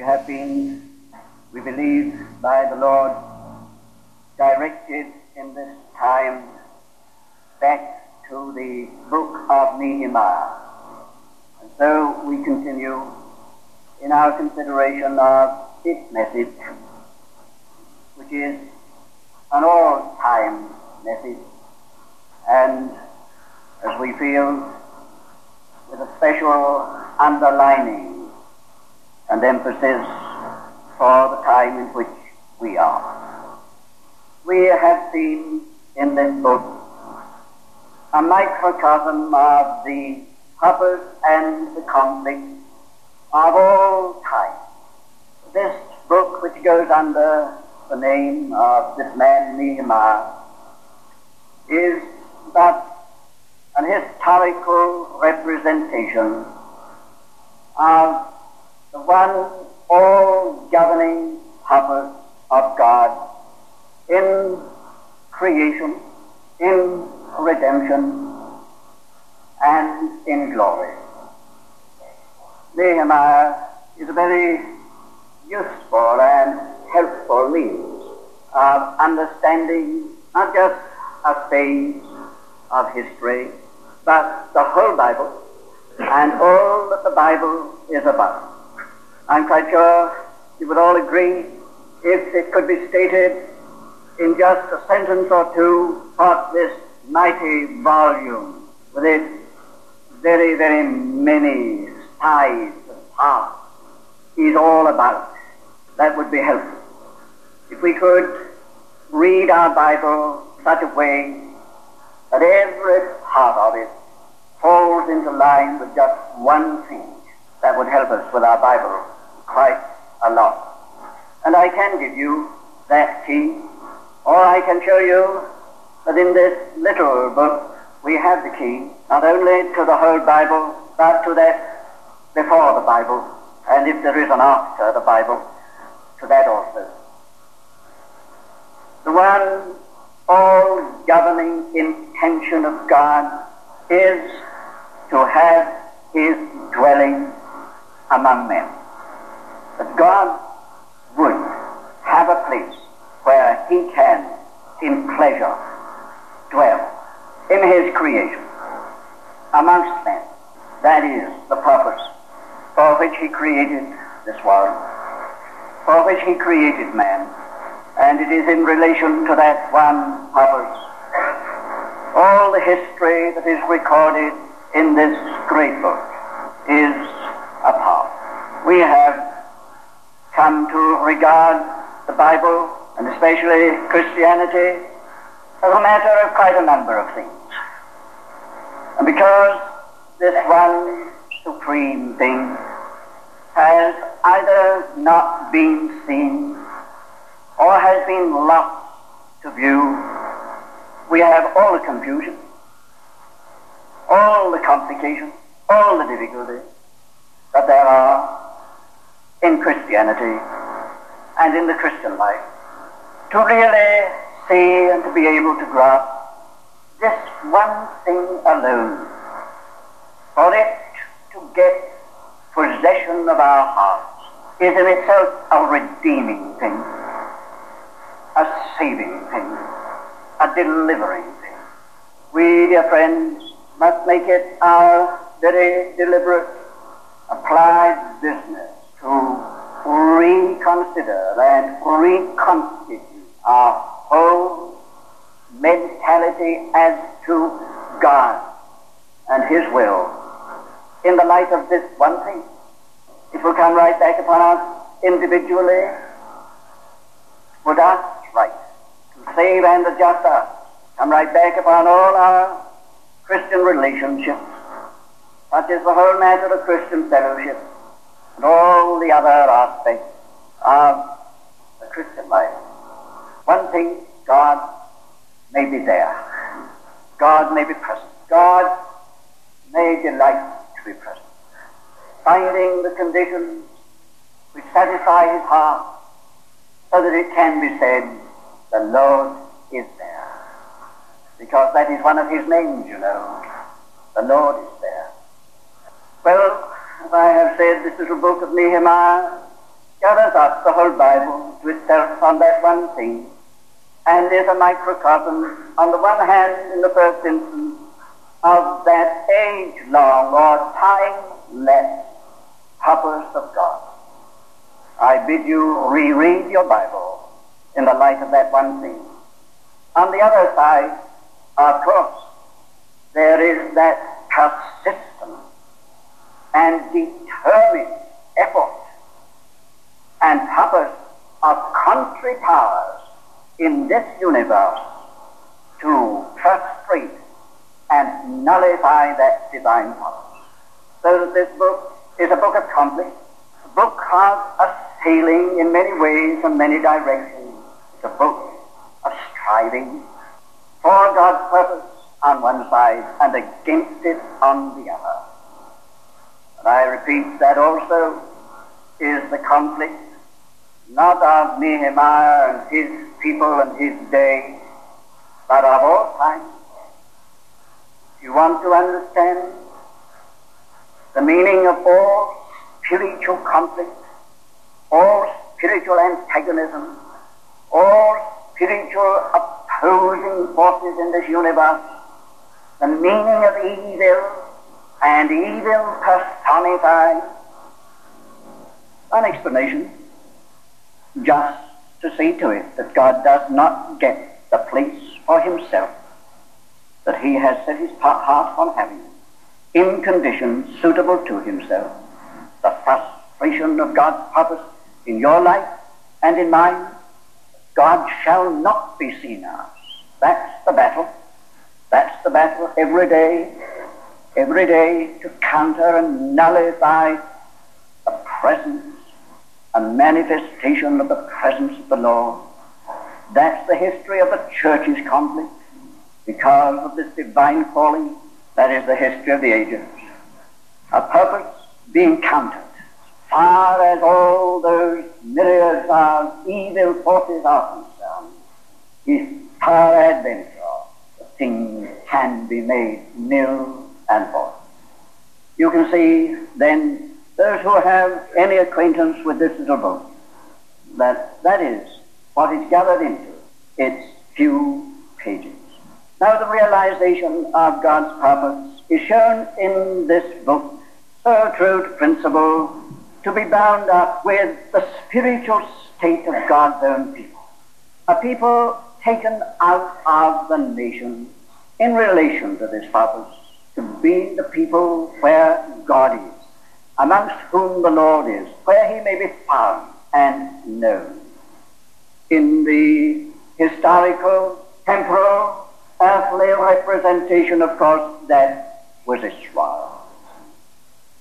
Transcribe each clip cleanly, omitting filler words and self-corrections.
we have been, we believe, by the Lord, directed in this time back to the book of Nehemiah. And so we continue in our consideration of its message, which is an all-time message, and as we feel, with a special underlining and emphasis for the time in which we are. We have seen in this book a microcosm of the purpose and the conflict of all time. This book, which goes under the name of this man Nehemiah, is but an historical representation of the one all-governing purpose of God in creation, in redemption, and in glory. Nehemiah is a very useful and helpful means of understanding not just a phase of history, but the whole Bible and all that the Bible is about. I'm quite sure you would all agree, if it could be stated in just a sentence or two, what this mighty volume, with its very, very many sides and parts, is all about. That would be helpful. If we could read our Bible such a way that every part of it falls into line with just one thing, that would help us with our Bible quite a lot. And I can give you that key, or I can show you that in this little book we have the key, not only to the whole Bible, but to that before the Bible, and if there is an after the Bible, to that also. The one all-governing intention of God is to have His dwelling among men. That God would have a place where He can, in pleasure, dwell in His creation, amongst men. That is the purpose for which He created this world, for which He created man. And it is in relation to that one purpose. All the history that is recorded in this great book is a part. We have come to regard the Bible, and especially Christianity, as a matter of quite a number of things. And because this one supreme thing has either not been seen or has been lost to view, we have all the confusion, all the complications, all the difficulties that there are in Christianity and in the Christian life, to really see and to be able to grasp this one thing alone. For it to get possession of our hearts is in itself a redeeming thing, a saving thing, a delivering thing. We, dear friends, must make it our very deliberate, applied business to reconsider and reconstitute our whole mentality as to God and His will in the light of this one thing. It will come right back upon us individually. Would us right to save and adjust us come right back upon all our Christian relationships, such as the whole matter of Christian fellowship and all the other aspects of the Christian life. One thing, God may be there. God may be present. God may delight to be present. Finding the conditions which satisfy His heart, so that it can be said, the Lord is there. Because that is one of His names, you know. The Lord is there. Well, as I have said, this little book of Nehemiah gathers up the whole Bible to itself on that one thing, and is a microcosm, on the one hand, in the first instance, of that age-long or timeless purpose of God. I bid you reread your Bible in the light of that one thing. On the other side, of course, there is that persistent and determined effort and purpose of contrary powers in this universe to frustrate and nullify that divine knowledge. So that this book is a book of conflict, a book of assailing in many ways and many directions. It's a book of striving for God's purpose on one side and against it on the other. And I repeat, that also is the conflict not of Nehemiah and his people and his day, but of all time. If you want to understand the meaning of all spiritual conflict, all spiritual antagonism, all spiritual opposing forces in this universe, the meaning of evil and evil personified, an explanation just to see to it that God does not get the place for himself that he has set his heart on having, in conditions suitable to himself, the frustration of God's purpose in your life and in mine. God shall not be seen as. That's the battle. That's the battle every day to counter and nullify the presence, a manifestation of the presence of the Lord. That's the history of the church's conflict because of this divine calling. That is the history of the ages. A purpose being countered. Far as all those myriads of evil forces are concerned, is far adventure, the things can be made nil and void. You can see, then, those who have any acquaintance with this little book, that is what it's gathered into, its few pages. Now the realization of God's purpose is shown in this book, so true to principle, to be bound up with the spiritual state of God's own people, a people taken out of the nation in relation to this purpose, to be the people where God is, amongst whom the Lord is, where he may be found and known. In the historical, temporal, earthly representation, of course, that was Israel.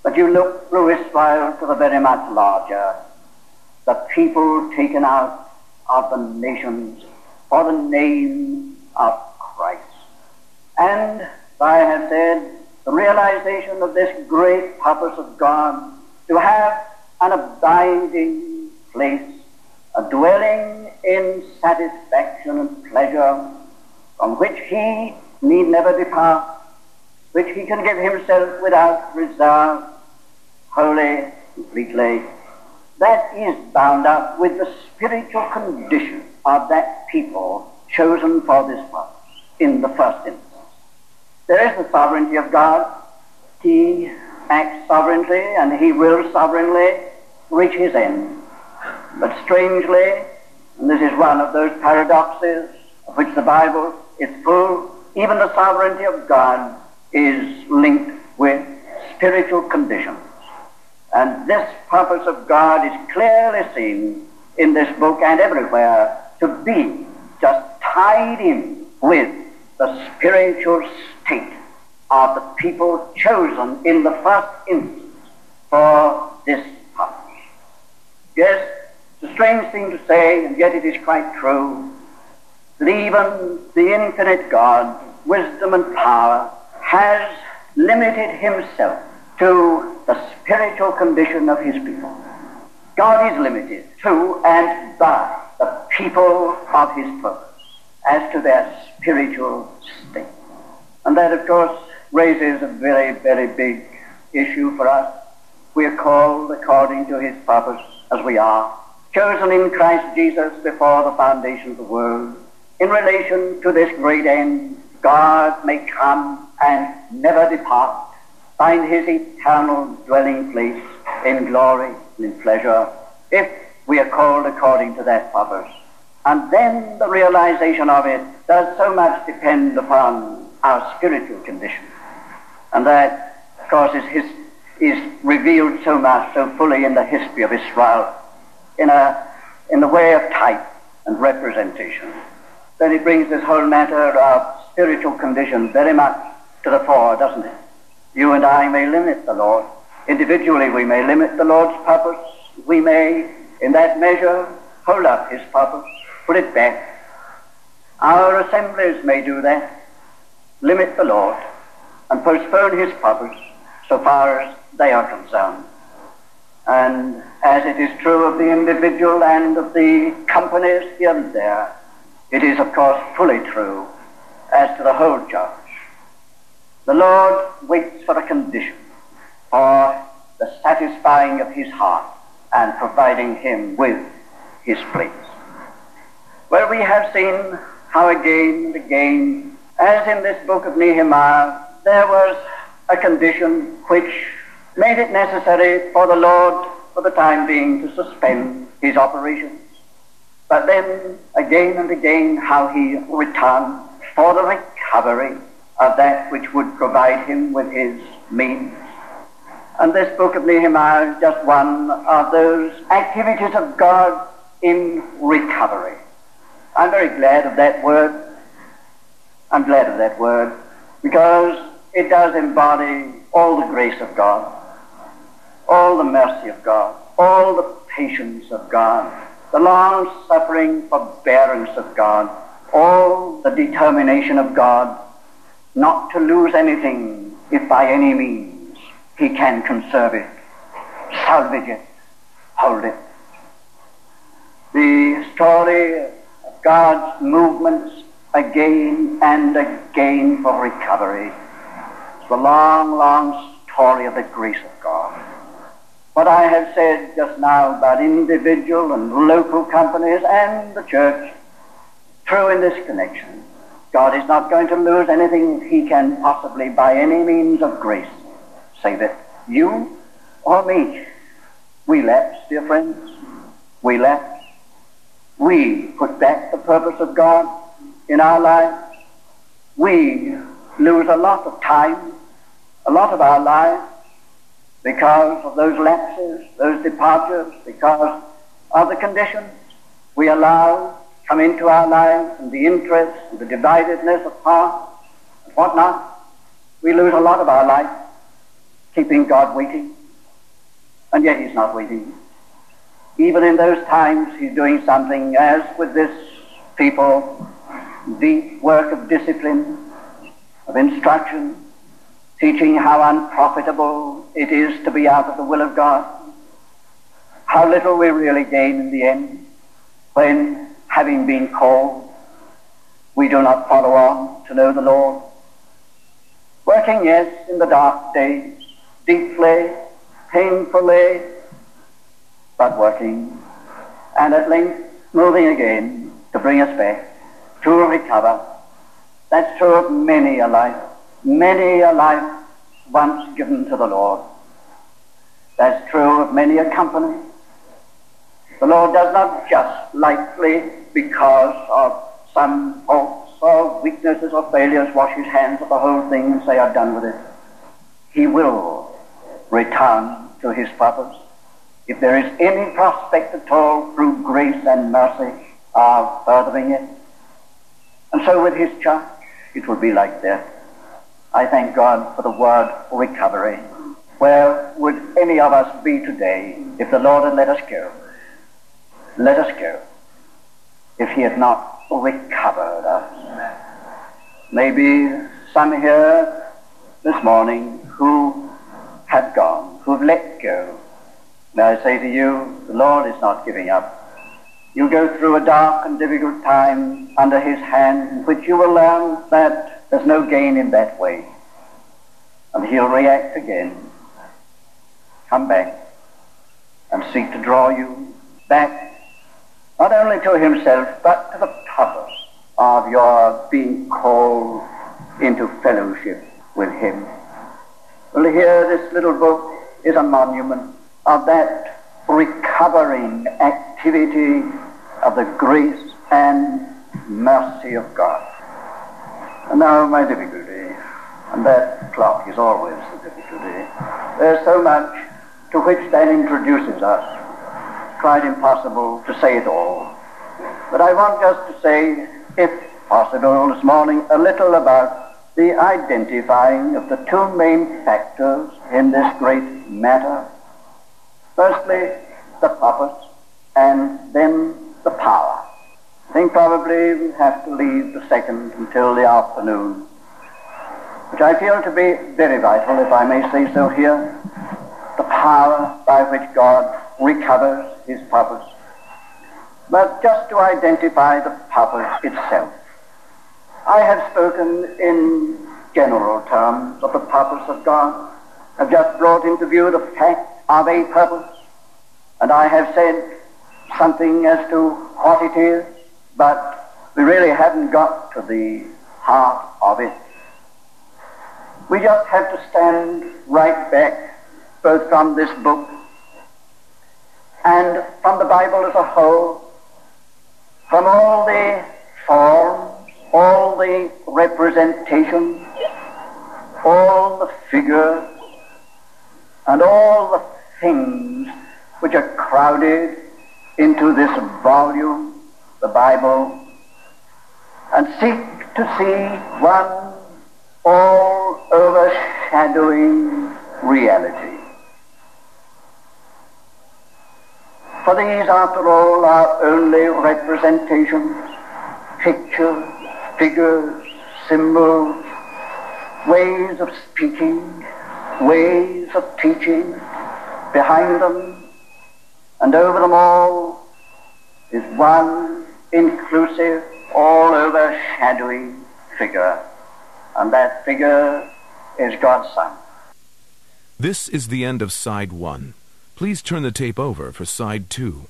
But you look through Israel to the very much larger, the people taken out of the nations for the name of Christ. And, as I have said, the realization of this great purpose of God to have an abiding place, a dwelling in satisfaction and pleasure, from which he need never depart, which he can give himself without reserve, wholly, completely. That is bound up with the spiritual condition of that people chosen for this purpose in the first instance. There is the sovereignty of God. He acts sovereignly and he will sovereignly reach his end. But strangely, and this is one of those paradoxes of which the Bible is full, even the sovereignty of God is linked with spiritual conditions. And this purpose of God is clearly seen in this book and everywhere to be just tied in with the spiritual state of the people chosen in the first instance for this purpose. Yes, it's a strange thing to say, and yet it is quite true, that even the infinite God, wisdom and power, has limited himself to the spiritual condition of his people. God is limited to and by the people of his purpose as to their spiritual state. And that, of course, raises a very, very big issue for us. We are called according to his purpose as we are, chosen in Christ Jesus before the foundation of the world, in relation to this great end, God may come and never depart, find his eternal dwelling place in glory and in pleasure, if we are called according to that purpose. And then the realization of it does so much depend upon our spiritual condition. And that, of course, is revealed so much, so fully in the history of Israel, in the way of type and representation. Then it brings this whole matter of spiritual condition very much to the fore, doesn't it? You and I may limit the Lord. Individually we may limit the Lord's purpose. We may, in that measure, hold up his purpose, put it back. Our assemblies may do that, limit the Lord, and postpone his purpose so far as they are concerned. And as it is true of the individual and of the companies here and there, it is of course fully true as to the whole church. The Lord waits for a condition, for the satisfying of his heart and providing him with his place. Well, we have seen how again and again, as in this book of Nehemiah, there was a condition which made it necessary for the Lord, for the time being, to suspend his operations. But then, again and again, how he returned for the recovery of that which would provide him with his means. And this book of Nehemiah is just one of those activities of God in recovery. I'm very glad of that word. I'm glad of that word because it does embody all the grace of God, all the mercy of God, all the patience of God, the long-suffering forbearance of God, all the determination of God not to lose anything if by any means he can conserve it, salvage it, hold it. The story of God's movements again and again for recovery. The long, long story of the grace of God. What I have said just now about individual and local companies and the church, true in this connection. God is not going to lose anything he can possibly by any means of grace save it. You or me. We lapse, dear friends. We lapse. We put back the purpose of God in our lives. We lose a lot of time, a lot of our lives, because of those lapses, those departures, because of the conditions we allow come into our lives, and the interests, and the dividedness of heart, and whatnot. We lose a lot of our life, keeping God waiting, and yet he's not waiting. Even in those times, he's doing something, as with this people, deep work of discipline, of instruction, teaching how unprofitable it is to be out of the will of God, how little we really gain in the end when, having been called, we do not follow on to know the Lord. Working, yes, in the dark days, deeply, painfully, but working, and at length moving again to bring us back, to recover. That's true of many a life once given to the Lord. That's true of many a company. The Lord does not just lightly, because of some faults or weaknesses or failures, wash his hands of the whole thing and say, I've done with it. He will return to his purpose. If there is any prospect at all through grace and mercy of furthering it. And so with his church, it will be like that. I thank God for the word recovery. Where would any of us be today if the Lord had let us go? Let us go. If he had not recovered us. Maybe some here this morning who have gone, who have let go. May I say to you, the Lord is not giving up. You go through a dark and difficult time under his hand, in which you will learn that there's no gain in that way. And he'll react again. Come back. and seek to draw you back, not only to himself, but to the purpose of your being called into fellowship with him. Well, here this little book is a monument of that recovering activity of the grace and mercy of God. And now my difficulty, and that clock is always the difficulty, there's so much to which that introduces us. Quite impossible to say it all. But I want us to say, if possible, this morning a little about the identifying of the two main factors in this great matter. Firstly, the purpose, and then the power. I think probably we have to leave the second until the afternoon, which I feel to be very vital, if I may say so here. The power by which God recovers his purpose. But just to identify the purpose itself. I have spoken in general terms of the purpose of God. I've just brought into view the fact of a purpose, and I have said something as to what it is, but we really haven't got to the heart of it. We just have to stand right back, both from this book and from the Bible as a whole, from all the forms, all the representations, all the figures, and all the things which are crowded into this volume, the Bible, and seek to see one all-overshadowing reality. For these, after all, are only representations, pictures, figures, symbols, ways of speaking, ways of teaching. Behind them and over them all is one inclusive, all-overshadowing figure, and that figure is God's Son. This is the end of Side 1. Please turn the tape over for Side 2.